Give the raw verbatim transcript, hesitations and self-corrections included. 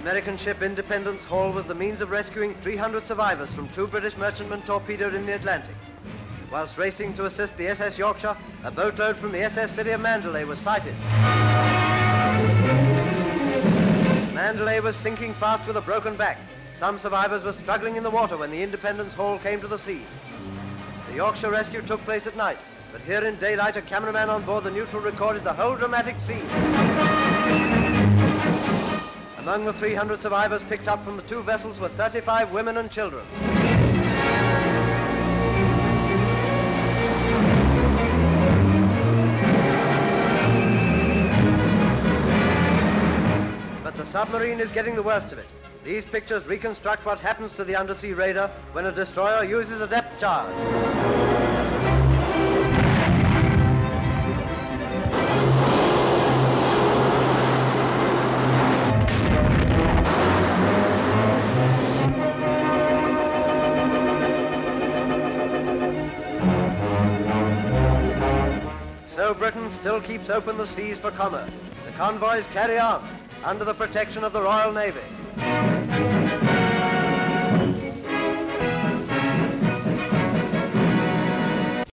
American ship Independence Hall was the means of rescuing three hundred survivors from two British merchantmen torpedoed in the Atlantic. Whilst racing to assist the S S Yorkshire, a boatload from the S S City of Mandalay was sighted. Mandalay was sinking fast with a broken back. Some survivors were struggling in the water when the Independence Hall came to the sea. The Yorkshire rescue took place at night, but here in daylight a cameraman on board the neutral recorded the whole dramatic scene. Among the three hundred survivors picked up from the two vessels were thirty-five women and children. The submarine is getting the worst of it. These pictures reconstruct what happens to the undersea raider when a destroyer uses a depth charge. So Britain still keeps open the seas for commerce. The convoys carry on, under the protection of the Royal Navy.